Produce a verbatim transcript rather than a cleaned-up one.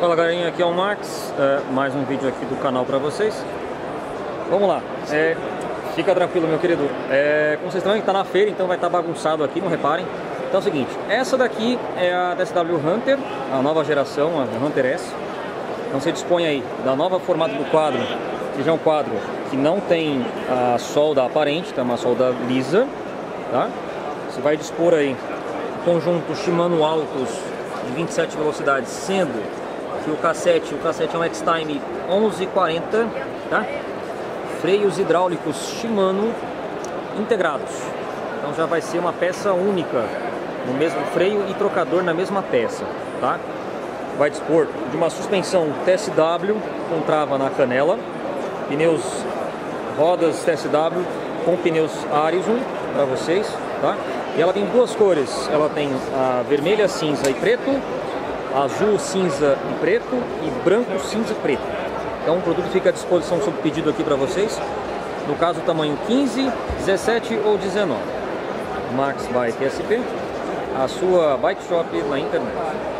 Fala galerinha, aqui é o Max, é, mais um vídeo aqui do canal pra vocês. Vamos lá, é, fica tranquilo meu querido, é, como vocês estão, a gente tá na feira, então vai estar tá bagunçado aqui, não reparem. Então é o seguinte, essa daqui é a T S W Hunter, a nova geração, a Hunter S. Então você dispõe aí da nova formato do quadro, seja um quadro que não tem a solda aparente, tá, uma solda lisa, tá? Você vai dispor aí o conjunto Shimano Altus de vinte e sete velocidades, sendo que o cassete, o cassete é um X-Time onze quarenta, tá? Freios hidráulicos Shimano integrados, então já vai ser uma peça única, no mesmo freio e trocador na mesma peça, tá? Vai dispor de uma suspensão T S W com trava na canela, pneus, rodas T S W com pneus Arizon para vocês, tá? E ela tem duas cores, ela tem a vermelha, cinza e preto, azul, cinza e preto e branco, cinza e preto. Então o produto fica à disposição sob pedido aqui para vocês, no caso tamanho quinze, dezessete ou dezenove. Maxx Bike S P, a sua bike shop na internet.